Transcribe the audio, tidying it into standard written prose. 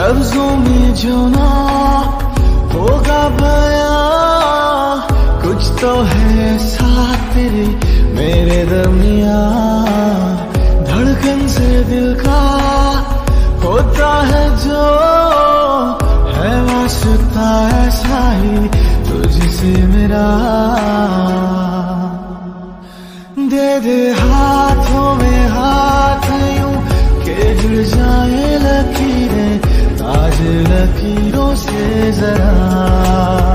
लफ्जों में जो ना होगा बयां, कुछ तो है साथ तेरे मेरे दरमिया। धड़कन से दिल का होता है जो है वास्ता ऐसा ही तुझसे मेरा। दे दे हाथों में हाथ यूं के जुड़ जाए लकीरें ताज लकीरों से जरा।